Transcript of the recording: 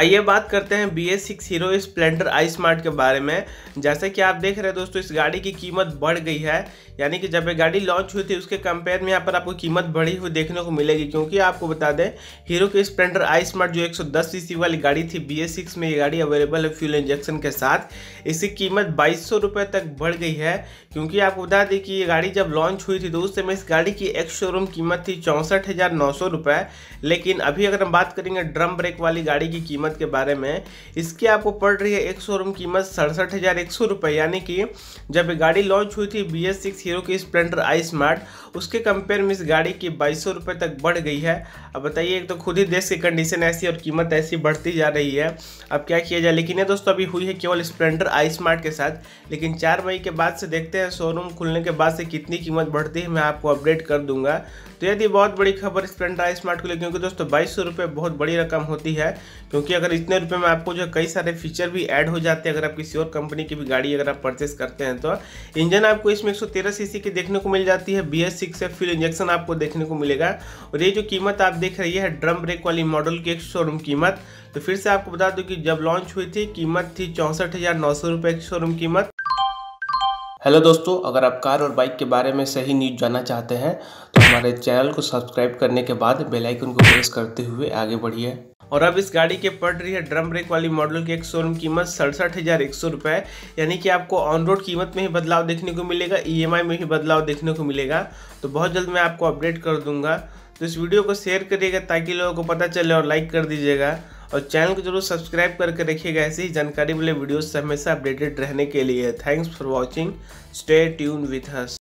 आइए बात करते हैं BS6 हीरो स्प्लेंडर iSmart के बारे में। जैसे कि आप देख रहे हैं दोस्तों, इस गाड़ी की कीमत बढ़ गई है, यानी कि जब ये गाड़ी लॉन्च हुई थी उसके कंपेयर में यहाँ पर आपको कीमत बढ़ी हुई देखने को मिलेगी। क्योंकि आपको बता दें, हीरो की स्प्लेंडर iSmart जो 110 सीसी वाली गाड़ी थी, BS6 में ये गाड़ी अवेलेबल है फ्यूल इंजेक्शन के साथ। इसकी कीमत 2200 रुपये तक बढ़ गई है। क्योंकि आपको बता दें कि ये गाड़ी जब लॉन्च हुई थी तो उस समय इस गाड़ी की एक्स शोरूम कीमत थी 64,900 रुपये। लेकिन अभी अगर हम बात करेंगे ड्रम ब्रेक वाली गाड़ी की कीमत के बारे में, इसकी आपको पड़ रही है एक शोरूम कीमत 67,100 रुपये। यानी कि जब ये गाड़ी लॉन्च हुई थी BS6 हीरो की स्प्लेंडर iSmart, उसके कंपेयर में इस गाड़ी की 2200 रुपये तक बढ़ गई है। अब बताइए, एक तो खुद ही देश की कंडीशन ऐसी और कीमत ऐसी बढ़ती जा रही है, अब क्या किया जाए। लेकिन ये दोस्तों अभी हुई है केवल स्प्लेंडर iSmart के साथ, लेकिन 4 मई के बाद से देखते हैं शोरूम खुलने के बाद से कितनी कीमत बढ़ती है, मैं आपको अपडेट कर दूंगा। तो यदि बहुत बड़ी खबर स्प्लेंडर iSmart को लेकर, क्योंकि दोस्तों 2200 रुपये बहुत बड़ी रकम होती है। क्योंकि अगर इतने रुपए में आपको जो कई सारे फीचर भी ऐड हो जाते हैं, अगर आप किसी और कंपनी की भी गाड़ी अगर आप परचेस करते हैं। तो इंजन आपको इसमें 113 सीसी की देखने को मिल जाती है, BS6 से फ्यूल इंजेक्शन आपको देखने को मिलेगा। और ये जो कीमत आप देख रही है ड्रम ब्रेक वाली मॉडल की एक शोरूम कीमत, तो फिर से आपको बता दूं कि जब लॉन्च हुई थी कीमत थी 64,900 रुपये की शोरूम कीमत। हेलो दोस्तों, अगर आप कार और बाइक के बारे में सही न्यूज़ जानना चाहते हैं तो हमारे चैनल को सब्सक्राइब करने के बाद बेल आइकन को प्रेस करते हुए आगे बढ़िए। और अब इस गाड़ी के पड़ रही है ड्रम ब्रेक वाली मॉडल की एक शोरूम कीमत 67,100 रुपये। यानी कि आपको ऑन रोड कीमत में ही बदलाव देखने को मिलेगा, EMI में ही बदलाव देखने को मिलेगा। तो बहुत जल्द मैं आपको अपडेट कर दूंगा। तो इस वीडियो को शेयर करिएगा ताकि लोगों को पता चले, और लाइक कर दीजिएगा, और चैनल को जरूर सब्सक्राइब करके रखिएगा ऐसी जानकारी वाले वीडियोज़ से हमेशा अपडेटेड रहने के लिए। Thanks for watching, stay tune with us.